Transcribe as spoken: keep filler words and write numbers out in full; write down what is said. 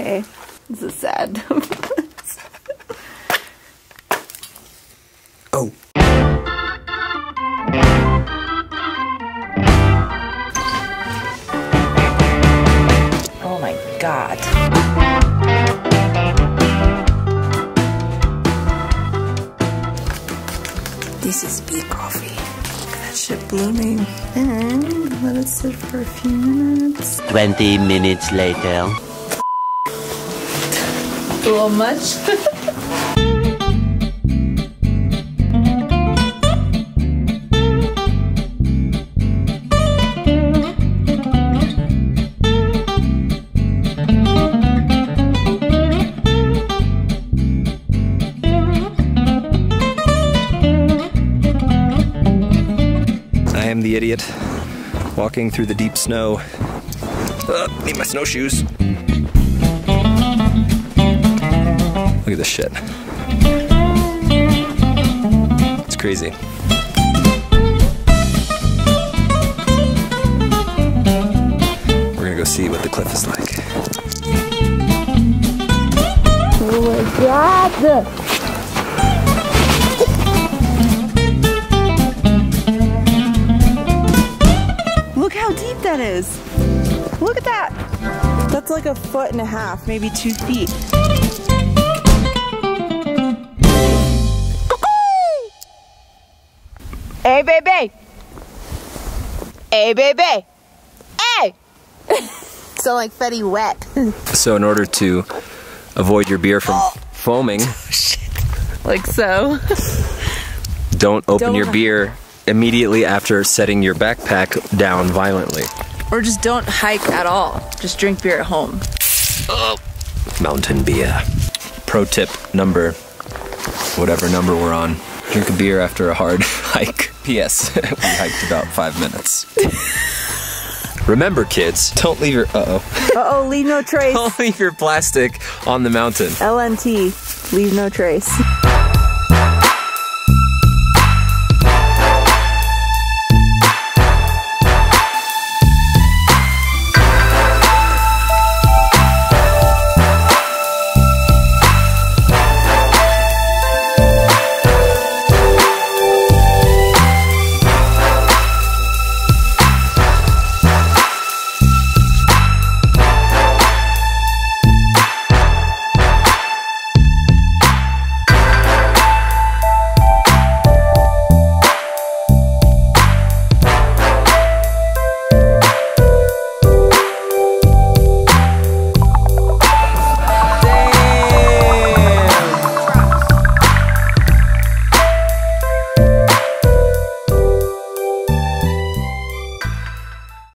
okay. This is sad. Oh. Oh my God. This is big coffee. Catch it blooming. And let it sit for a few minutes. Twenty minutes later. A little much. I am the idiot walking through the deep snow. Uh, need my snowshoes. Look at this shit. It's crazy. We're gonna go see what the cliff is like. Oh my God! Look how deep that is. Look at that. That's like a foot and a half, maybe two feet. Hey, baby! Hey, baby! Hey! So like Fetty Wet. So in order to avoid your beer from foaming, like so, don't open don't your beer immediately after setting your backpack down violently. Or just don't hike at all. Just drink beer at home. Oh. Mountain beer. Pro tip number, whatever number we're on. Drink a beer after a hard hike. P S We hiked about five minutes. Remember, kids, don't leave your uh-oh. Uh-oh, leave no trace. Don't leave your plastic on the mountain. L N T, leave no trace.